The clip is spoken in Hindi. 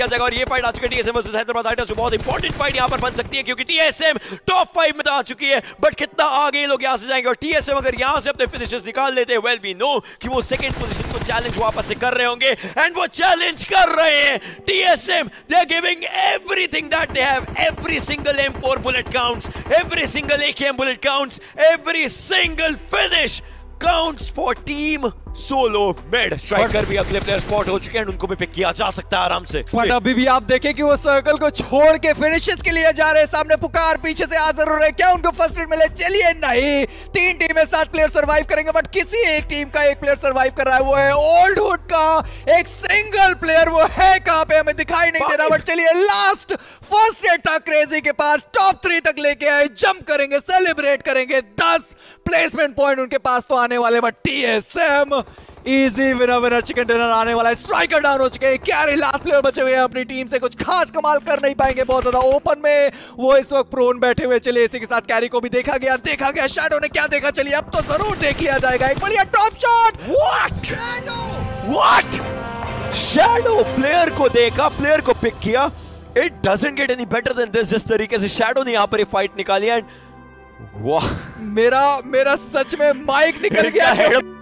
किया जाएगा। और ये फाइट आ चुकी है टीएसएम वर्सेस हैदराबाद आइटम्स, बहुत इंपॉर्टेंट फाइट यहां पर बन सकती है क्योंकि टीएसएम टॉप 5 में आ चुकी है, बट कितना आगे लोग यहां से जाएंगे। और टीएसएम अगर यहां से अपने फिनिशर्स निकाल लेते हैं, वेल वी नो कि वो सेकंड पोजीशन को चैलेंज वापस से कर रहे होंगे, एंड वो चैलेंज कर रहे हैं। TSM they are giving everything that they have, every single M4 bullet counts, every single AKM bullet counts, every single finish counts for team solo made. Striker भी अगले प्लेयर स्पॉट हो चुके हैं, उनको भी पिक किया जा सकता है आराम से। बट अभी भी आप देखें कि वो सर्कल को छोड़ के फिनिशेस के लिए जा रहे हैं। सामने पुकार पीछे से आ जरूर है, क्या उनको फर्स्ट एड मिले? चलिए नहीं, 3 टीमें 7 प्लेयर सर्वाइव करेंगे, बट किसी एक टीम का 1 प्लेयर सर्वाइव कर रहा है, वो है ओल्ड हुड का एक सिंगल प्लेयर। वो है कहां पे हमें दिखाई नहीं दे रहा, बट चलिए लास्ट फर्स्ट एड था क्रेजी के पास, टॉप 3 तक लेके आए। जंप करेंगे, सेलिब्रेट करेंगे, 10 प्लेसमेंट पॉइंट उनके पास तो आने वाले, but TSM easy winner chicken dinner आने वाला है। स्ट्राइकर डाउन हो चुके हैं, कैरी लास्ट प्लेयर बचे हुए हैं, अपनी टीम से कुछ खास कमाल कर नहीं पाएंगे, बहुत ज्यादा ओपन में वो इस वक्त प्रोन बैठे हुए। चलिए इसी के साथ कैरी को भी देखा गया, शैडो ने क्या देखा, चलिए अब तो जरूर देख लिया जाएगा। एक बढ़िया top shot, what shadow player को देखा, प्लेयर को पिक किया। It doesn't get any better than this, जिस तरीके से शैडो ने यहां पर फाइट निकाली। एंड वाह, मेरा सच में माइक निकल गया है।